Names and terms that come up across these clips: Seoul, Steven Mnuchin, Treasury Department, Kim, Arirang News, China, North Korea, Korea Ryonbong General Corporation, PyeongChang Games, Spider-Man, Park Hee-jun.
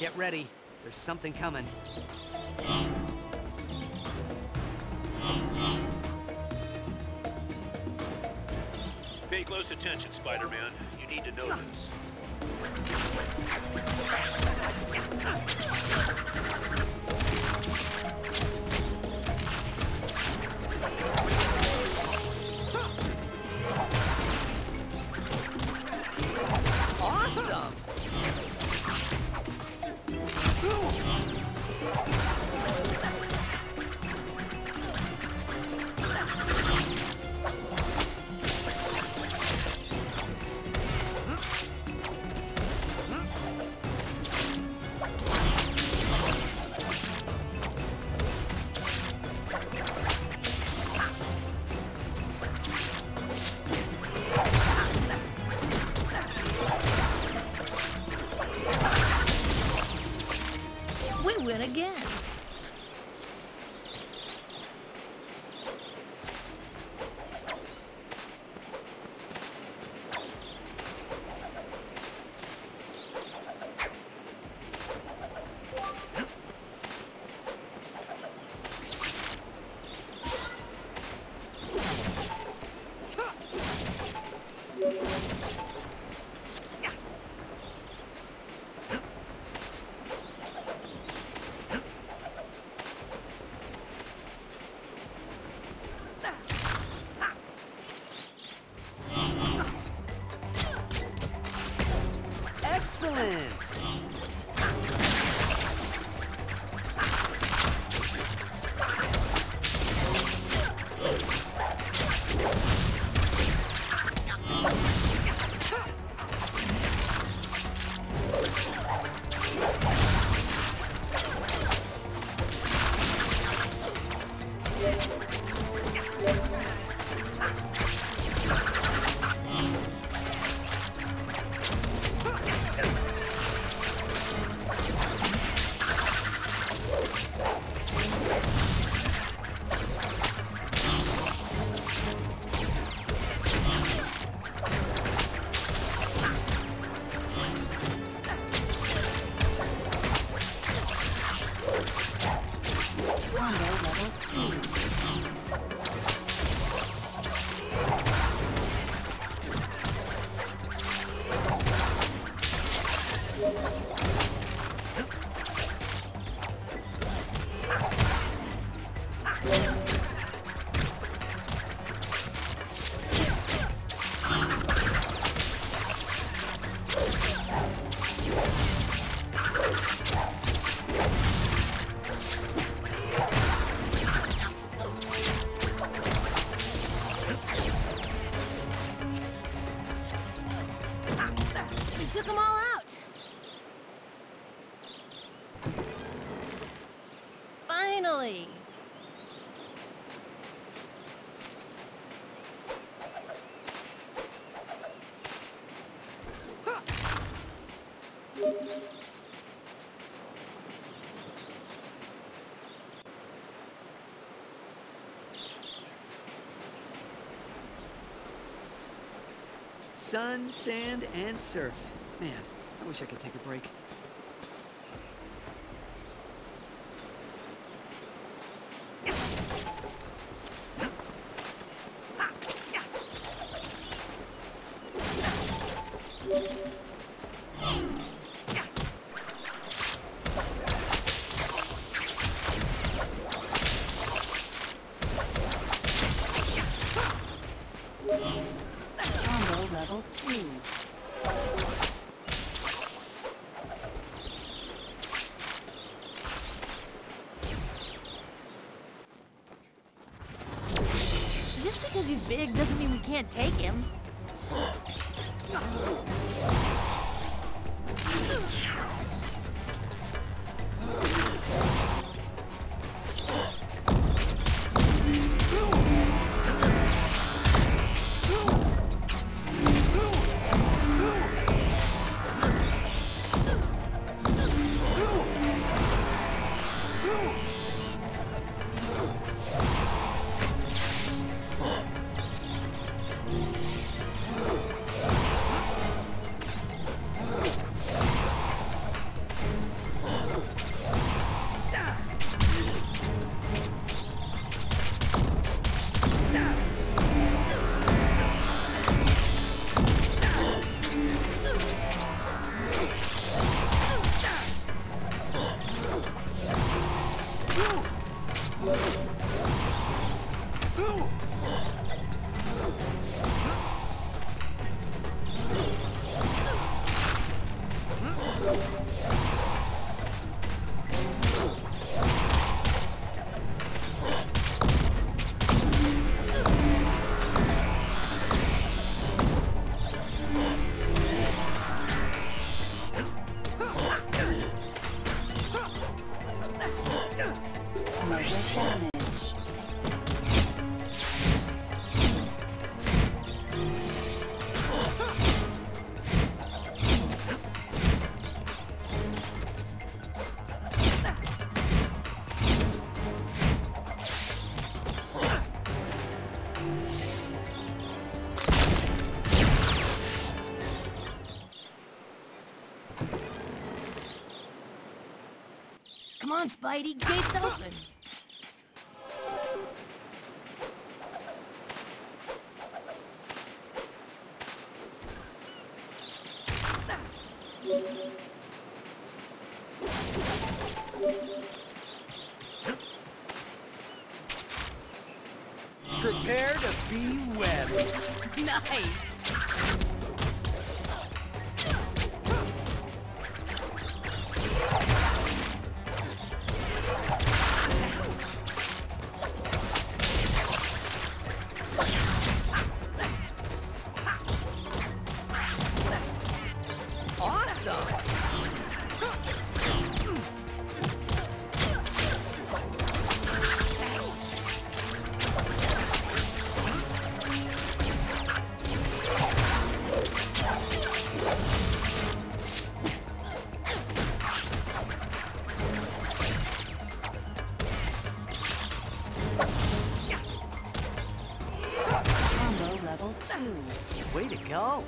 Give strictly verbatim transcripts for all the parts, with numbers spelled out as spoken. Get ready. There's something coming. Pay close attention, Spider-Man. You need to know this. Awesome! Again. Sun, sand, and surf. Man, I wish I could take a break. Just because he's big doesn't mean we can't take him. Come on, Spidey, gates open. Prepare to be webbed. Nice. Way to go!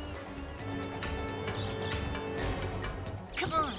Come on!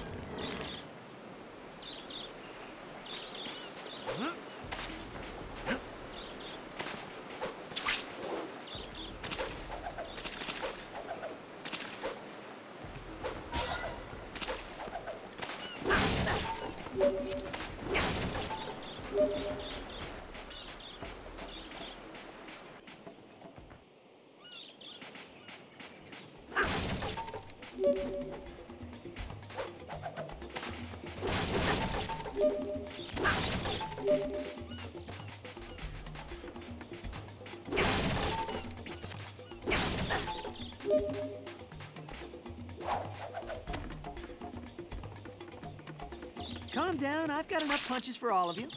Calm down, I've got enough punches for all of you.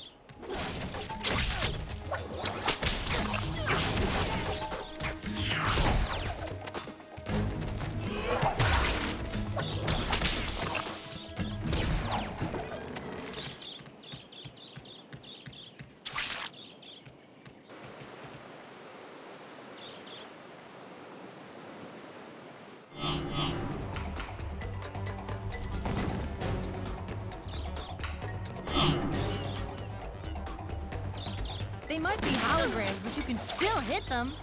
They might be holograms, but you can still hit them.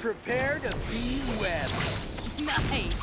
Prepare to be webbed. Nice.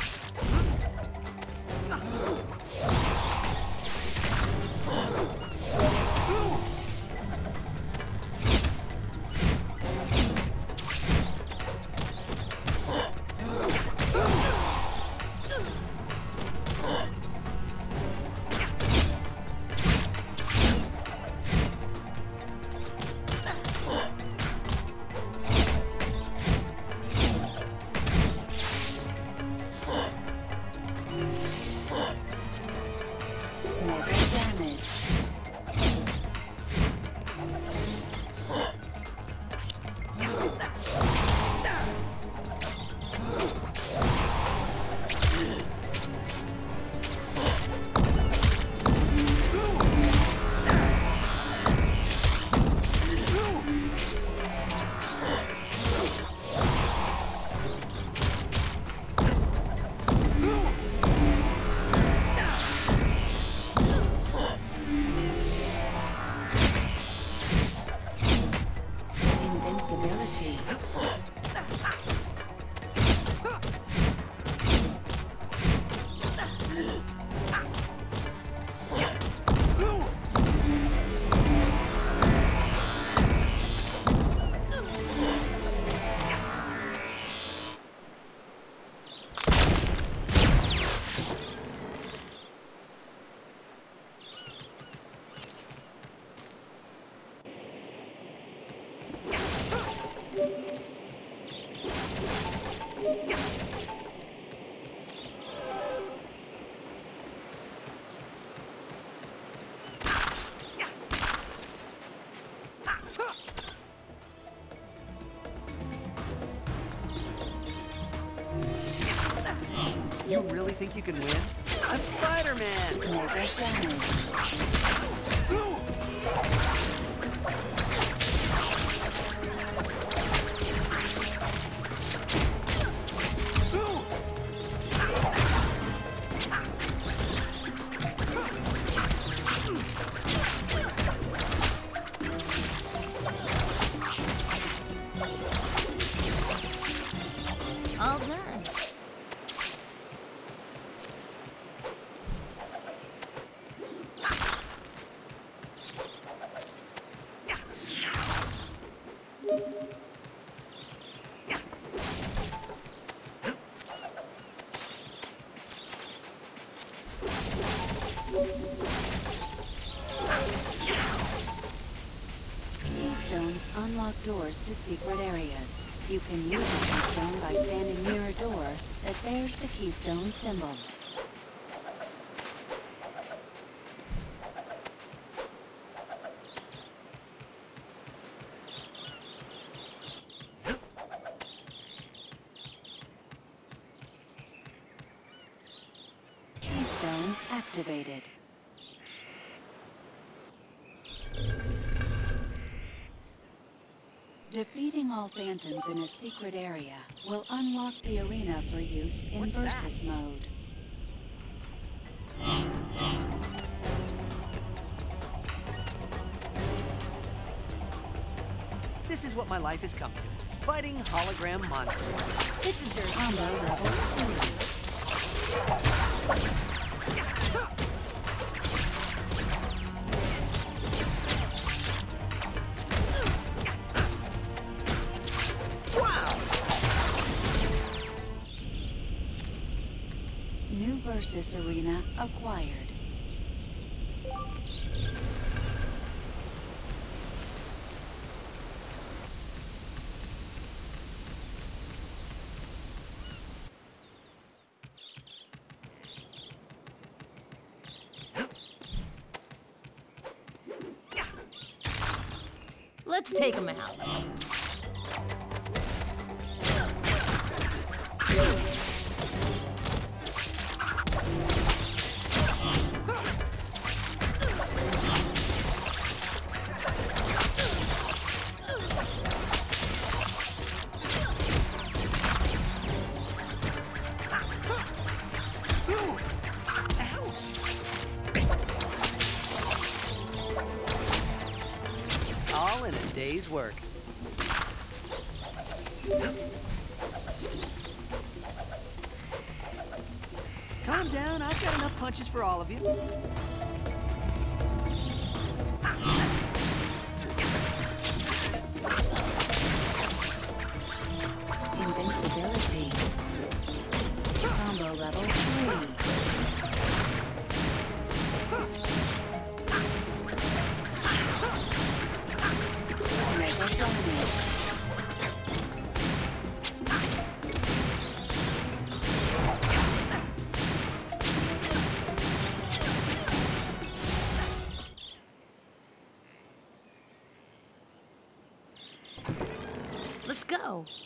You really think you can win? I'm Spider-Man! Mega Sonic. Unlock doors to secret areas. You can use a keystone by standing near a door that bears the keystone symbol. Keystone activated. Defeating all phantoms in a secret area will unlock the arena for use in versus mode. This is what my life has come to. Fighting hologram monsters. It's a dirty combo level two. Versus arena acquired. Let's take them out. Day's work. Calm down, I've got enough punches for all of you. Invincibility. Combo level three. Let's go.